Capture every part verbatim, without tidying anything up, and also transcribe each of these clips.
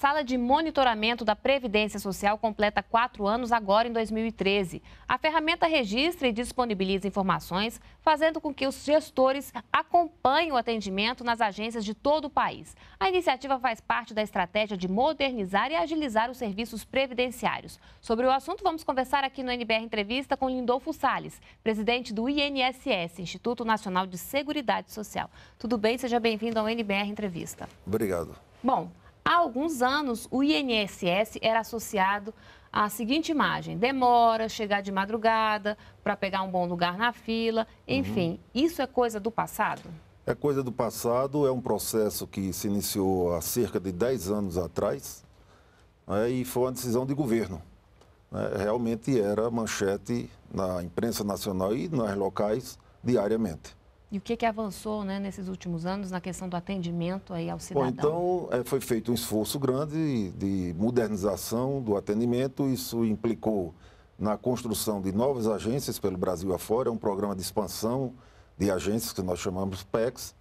sala de monitoramento da Previdência Social completa quatro anos agora em dois mil e treze. A ferramenta registra e disponibiliza informações, fazendo com que os gestores acompanhem o atendimento nas agências de todo o país. A iniciativa faz parte da estratégia de modernizar e agilizar os serviços previdenciários. Sobre o assunto, vamos conversar aqui no N B R Entrevista com Lindolfo Salles, presidente do I N S S, Instituto Nacional de Seguridade Social. Tudo bem? Seja bem-vindo ao N B R Entrevista. Obrigado. Bom, há alguns anos o I N S S era associado à seguinte imagem: demora, chegar de madrugada para pegar um bom lugar na fila, enfim, uhum. Isso é coisa do passado? É coisa do passado, é um processo que se iniciou há cerca de dez anos atrás, né, e foi uma decisão de governo. Né, realmente era manchete na imprensa nacional e nas locais diariamente. E o que que avançou, né, nesses últimos anos na questão do atendimento aí ao cidadão? Bom, então, é, foi feito um esforço grande de modernização do atendimento. Isso implicou na construção de novas agências pelo Brasil afora. É um programa de expansão de agências que nós chamamos P E Cs.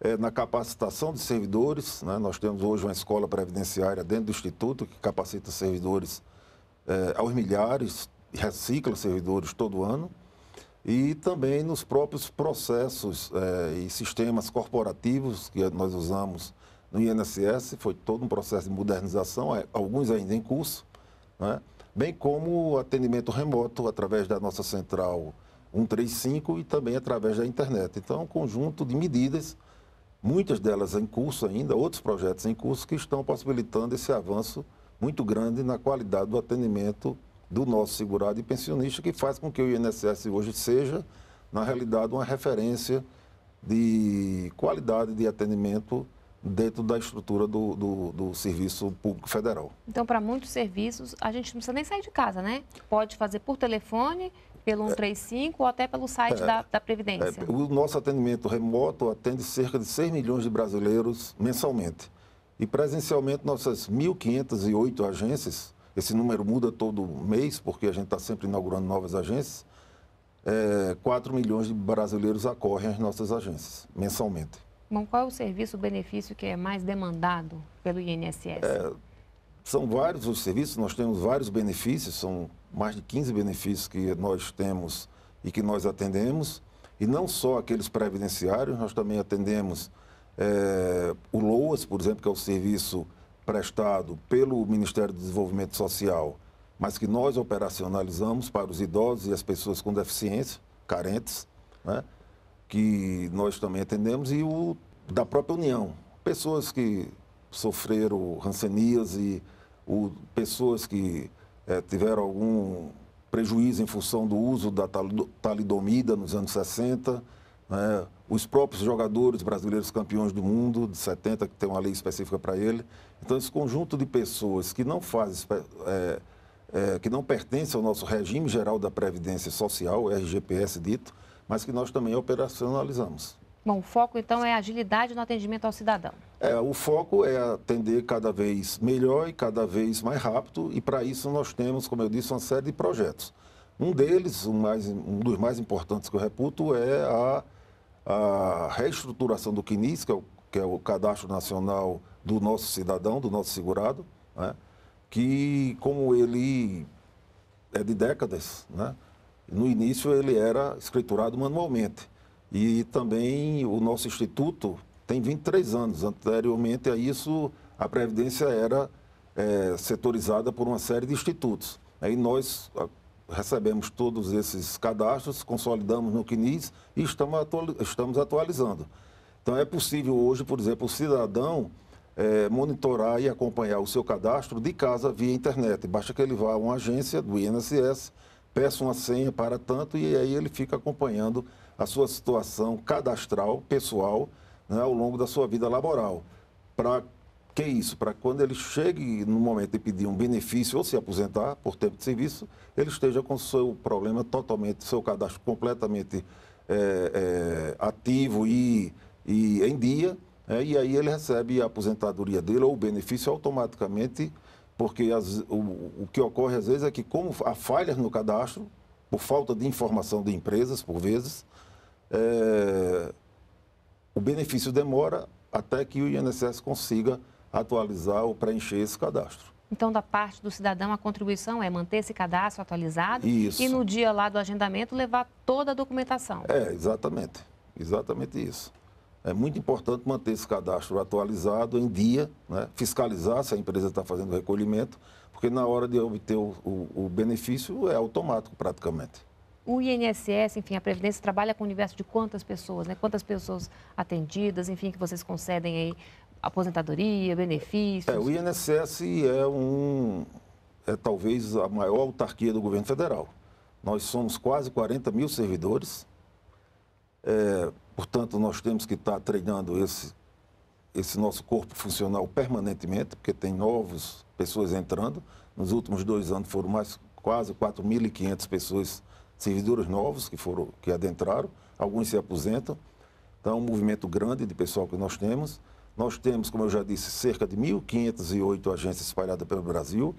É, na capacitação de servidores, né, nós temos hoje uma escola previdenciária dentro do Instituto que capacita servidores é, aos milhares, recicla servidores todo ano. E também nos próprios processos eh, e sistemas corporativos que nós usamos no I N S S, foi todo um processo de modernização, alguns ainda em curso, né? Bem como o atendimento remoto através da nossa Central cento e trinta e cinco e também através da internet. Então, um conjunto de medidas, muitas delas em curso ainda, outros projetos em curso que estão possibilitando esse avanço muito grande na qualidade do atendimento do nosso segurado e pensionista, que faz com que o I N S S hoje seja, na realidade, uma referência de qualidade de atendimento dentro da estrutura do, do, do Serviço Público Federal. Então, para muitos serviços, a gente não precisa nem sair de casa, né? Pode fazer por telefone, pelo cento e trinta e cinco é, ou até pelo site é, da, da Previdência. É, o nosso atendimento remoto atende cerca de seis milhões de brasileiros mensalmente. E presencialmente, nossas mil quinhentas e oito agências. Esse número muda todo mês, porque a gente está sempre inaugurando novas agências. É, quatro milhões de brasileiros acorrem às nossas agências, mensalmente. Bom, qual é o serviço, o benefício que é mais demandado pelo I N S S? É, são vários os serviços, nós temos vários benefícios, são mais de quinze benefícios que nós temos e que nós atendemos. E não só aqueles previdenciários, nós também atendemos é, o LOAS, por exemplo, que é o serviço prestado pelo Ministério do Desenvolvimento Social, mas que nós operacionalizamos para os idosos e as pessoas com deficiência, carentes, né, que nós também atendemos, e o da própria União, pessoas que sofreram ranceníase, ou pessoas que é, tiveram algum prejuízo em função do uso da talidomida nos anos sessenta, né, os próprios jogadores brasileiros campeões do mundo, de setenta, que tem uma lei específica para ele. Então, esse conjunto de pessoas que não fazem, é, é, que não pertencem ao nosso regime geral da Previdência Social, R G P S dito, mas que nós também operacionalizamos. Bom, o foco, então, é a agilidade no atendimento ao cidadão. É, o foco é atender cada vez melhor e cada vez mais rápido, e para isso nós temos, como eu disse, uma série de projetos. Um deles, um, mais, um dos mais importantes que eu reputo, é a... a reestruturação do C N I S, que é, o, que é o Cadastro Nacional do Nosso Cidadão, do Nosso Segurado, né? Que, como ele é de décadas, né? No início ele era escriturado manualmente. E também o nosso Instituto tem vinte e três anos. Anteriormente a isso, a Previdência era é, setorizada por uma série de institutos. Aí nós recebemos todos esses cadastros, consolidamos no C N I S e estamos atualizando. Então, é possível hoje, por exemplo, o cidadão é, monitorar e acompanhar o seu cadastro de casa via internet. Basta que ele vá a uma agência do I N S S, peça uma senha para tanto e aí ele fica acompanhando a sua situação cadastral, pessoal, né, ao longo da sua vida laboral. Para que isso? Para quando ele chegue no momento de pedir um benefício ou se aposentar por tempo de serviço, ele esteja com o seu problema totalmente, seu cadastro completamente é, é, ativo e, e em dia, é, e aí ele recebe a aposentadoria dele ou o benefício automaticamente, porque as, o, o que ocorre às vezes é que, como há falhas no cadastro, por falta de informação de empresas, por vezes, é, o benefício demora até que o I N S S consiga atualizar ou preencher esse cadastro. Então, da parte do cidadão, a contribuição é manter esse cadastro atualizado. Isso. E no dia lá do agendamento levar toda a documentação. É, exatamente. Exatamente isso. É muito importante manter esse cadastro atualizado em dia, né? Fiscalizar se a empresa está fazendo recolhimento, porque na hora de obter o, o, o benefício é automático praticamente. O I N S S, enfim, a Previdência trabalha com o universo de quantas pessoas, né? Quantas pessoas atendidas, enfim, que vocês concedem aí aposentadoria, benefícios? É, o I N S S é, um, é talvez a maior autarquia do governo federal. Nós somos quase quarenta mil servidores, é, portanto, nós temos que estar treinando esse, esse nosso corpo funcional permanentemente, porque tem novas pessoas entrando. Nos últimos dois anos foram mais quase quatro mil e quinhentas pessoas, servidores novos que, foram, que adentraram, alguns se aposentam. Então, é um movimento grande de pessoal que nós temos. Nós temos, como eu já disse, cerca de mil quinhentas e oito agências espalhadas pelo Brasil,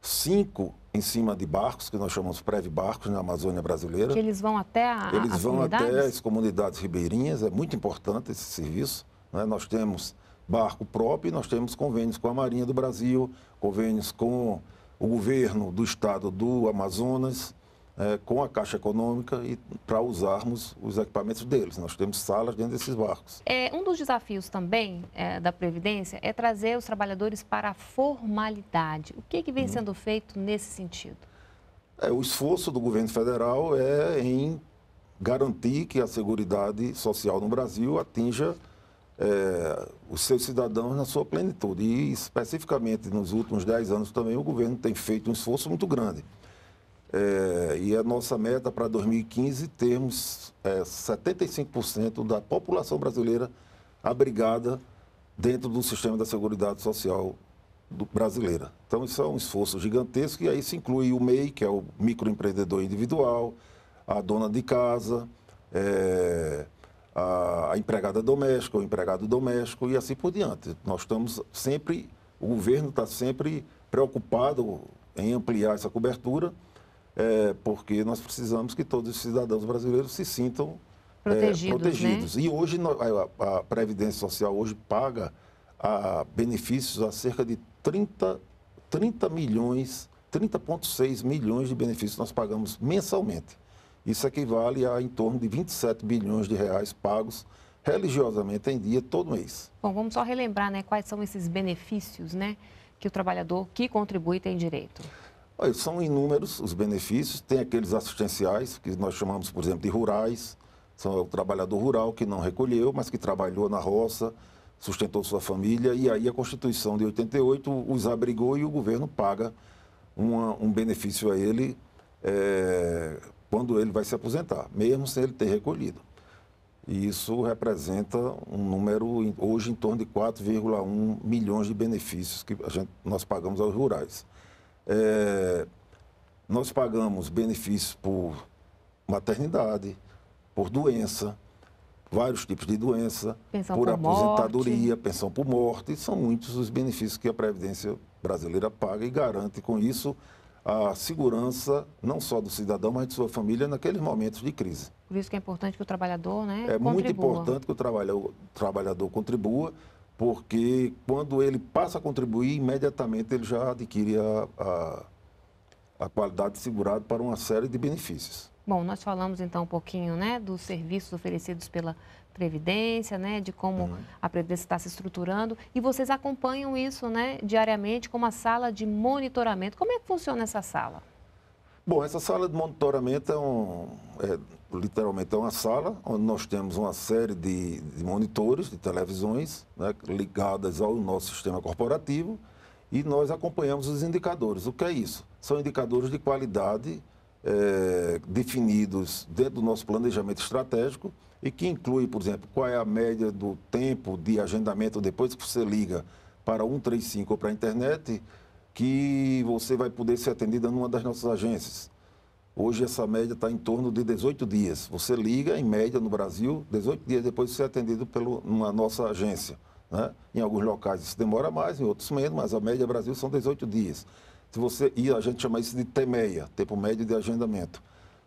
cinco em cima de barcos, que nós chamamos Previbarcos, na Amazônia brasileira. Que eles vão até a, eles as vão comunidades? Eles vão até as comunidades ribeirinhas, é muito importante esse serviço, né? Nós temos barco próprio e nós temos convênios com a Marinha do Brasil, convênios com o governo do estado do Amazonas, é, com a Caixa Econômica, e para usarmos os equipamentos deles. Nós temos salas dentro desses barcos. É, um dos desafios também é, da Previdência é trazer os trabalhadores para a formalidade. O que, que vem hum. sendo feito nesse sentido? É, o esforço do governo federal é em garantir que a Seguridade Social no Brasil atinja é, os seus cidadãos na sua plenitude. E, especificamente, nos últimos dez anos também, o governo tem feito um esforço muito grande. É, e a nossa meta para dois mil e quinze termos é, setenta e cinco por cento da população brasileira abrigada dentro do sistema da Seguridade Social do, brasileira. Então, isso é um esforço gigantesco, e aí se inclui o MEI, que é o microempreendedor individual, a dona de casa, é, a, a empregada doméstica, o empregado doméstico e assim por diante. Nós estamos sempre, o governo está sempre preocupado em ampliar essa cobertura, É, porque nós precisamos que todos os cidadãos brasileiros se sintam protegidos. É, protegidos. Né? E hoje a, a Previdência Social hoje paga a benefícios a cerca de trinta, trinta milhões, trinta vírgula seis milhões de benefícios nós pagamos mensalmente. Isso equivale a em torno de vinte e sete bilhões de reais pagos religiosamente em dia, todo mês. Bom, vamos só relembrar, né, quais são esses benefícios, né, que o trabalhador que contribui tem direito. São inúmeros os benefícios, tem aqueles assistenciais, que nós chamamos, por exemplo, de rurais, são o trabalhador rural que não recolheu, mas que trabalhou na roça, sustentou sua família, e aí a Constituição de oitenta e oito os abrigou e o governo paga uma, um benefício a ele é, quando ele vai se aposentar, mesmo sem ele ter recolhido. E isso representa um número, hoje, em torno de quatro vírgula um milhões de benefícios que a gente, nós pagamos aos rurais. É, nós pagamos benefícios por maternidade, por doença, vários tipos de doença, pensão por, por aposentadoria, morte. pensão por morte. São muitos os benefícios que a Previdência brasileira paga e garante com isso a segurança não só do cidadão, mas de sua família naqueles momentos de crise. Por isso que é importante que o trabalhador, né, contribua. É muito importante que o trabalhador, o trabalhador contribua, porque quando ele passa a contribuir, imediatamente ele já adquire a, a, a qualidade de segurado para uma série de benefícios. Bom, nós falamos então um pouquinho, né, dos serviços oferecidos pela Previdência, né, de como uhum. a Previdência está se estruturando, e vocês acompanham isso, né, diariamente com uma sala de monitoramento. Como é que funciona essa sala? Bom, essa sala de monitoramento é, um, é literalmente é uma sala onde nós temos uma série de, de monitores, de televisões, né, ligadas ao nosso sistema corporativo, e nós acompanhamos os indicadores. O que é isso? São indicadores de qualidade é, definidos dentro do nosso planejamento estratégico, e que inclui, por exemplo, qual é a média do tempo de agendamento depois que você liga para um três cinco ou para a internet, que você vai poder ser atendida numa das nossas agências. Hoje essa média está em torno de dezoito dias. Você liga, em média, no Brasil, dezoito dias depois de ser atendido pelo, numa nossa agência, né? Em alguns locais isso demora mais, em outros menos, mas a média Brasil são dezoito dias. Se você, e a gente chama isso de T M E A, tempo médio de agendamento.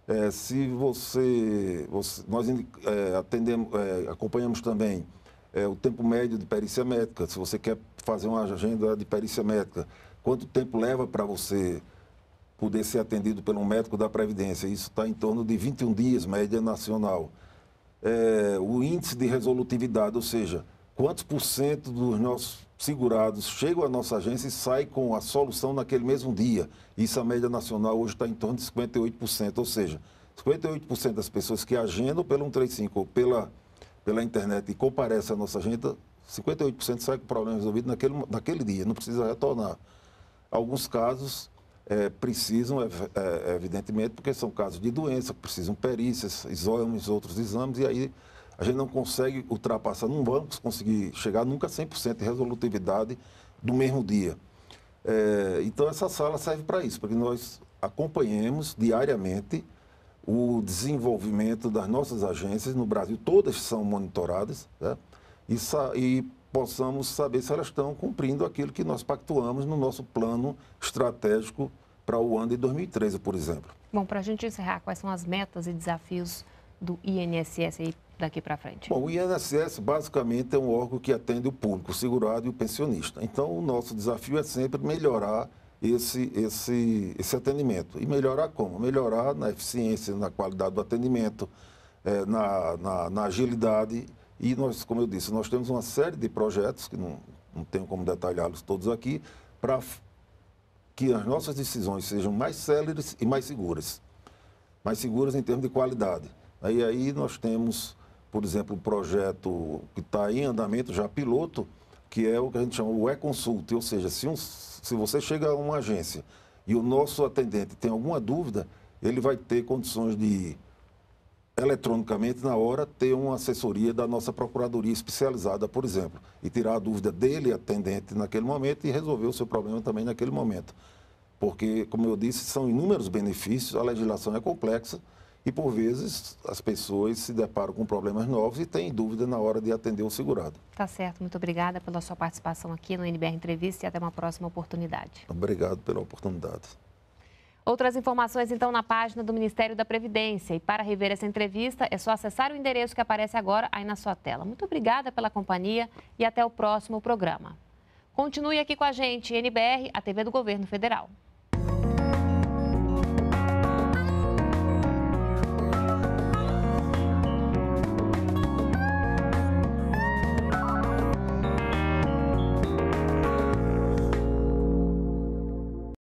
É, se você, você nós é, atendemos, é, acompanhamos também é, o tempo médio de perícia médica. Se você quer fazer uma agenda de perícia médica, quanto tempo leva para você poder ser atendido pelo médico da Previdência? Isso está em torno de vinte e um dias, média nacional. É, o índice de resolutividade, ou seja, quantos por cento dos nossos segurados chegam à nossa agência e saem com a solução naquele mesmo dia. Isso, a média nacional hoje está em torno de cinquenta e oito por cento, ou seja, cinquenta e oito por cento das pessoas que agendam pelo cento e trinta e cinco ou pela, pela internet e comparecem à nossa agenda, cinquenta e oito por cento sai com o problema resolvido naquele, naquele dia, não precisa retornar. Alguns casos é, precisam, é, é, evidentemente, porque são casos de doença, precisam perícias, exames, outros exames, e aí a gente não consegue ultrapassar, não vamos conseguir chegar nunca a cem por cento de resolutividade do mesmo dia. É, então, essa sala serve para isso, para que nós acompanhemos diariamente o desenvolvimento das nossas agências no Brasil, todas são monitoradas, né? E, e possamos saber se elas estão cumprindo aquilo que nós pactuamos no nosso plano estratégico para o ano de dois mil e treze, por exemplo. Bom, para a gente encerrar, quais são as metas e desafios do I N S S aí daqui para frente? Bom, o I N S S basicamente é um órgão que atende o público, o segurado e o pensionista. Então, o nosso desafio é sempre melhorar Esse, esse, esse atendimento. E melhorar como? Melhorar na eficiência, na qualidade do atendimento, é, na, na, na agilidade. E nós, como eu disse, nós temos uma série de projetos, que não, não tenho como detalhá-los todos aqui, para que as nossas decisões sejam mais céleres e mais seguras. Mais seguras em termos de qualidade. Aí, aí nós temos, por exemplo, um projeto que está em andamento, já piloto, que é o que a gente chama o e-consulta, ou seja, se, um, se você chega a uma agência e o nosso atendente tem alguma dúvida, ele vai ter condições de, eletronicamente, na hora, ter uma assessoria da nossa procuradoria especializada, por exemplo, e tirar a dúvida dele, atendente, naquele momento e resolver o seu problema também naquele momento. Porque, como eu disse, são inúmeros benefícios, a legislação é complexa e, por vezes, as pessoas se deparam com problemas novos e têm dúvida na hora de atender o segurado. Tá certo. Muito obrigada pela sua participação aqui no N B R Entrevista e até uma próxima oportunidade. Obrigado pela oportunidade. Outras informações, então, na página do Ministério da Previdência. E para rever essa entrevista, é só acessar o endereço que aparece agora aí na sua tela. Muito obrigada pela companhia e até o próximo programa. Continue aqui com a gente, N B R, a T V do Governo Federal.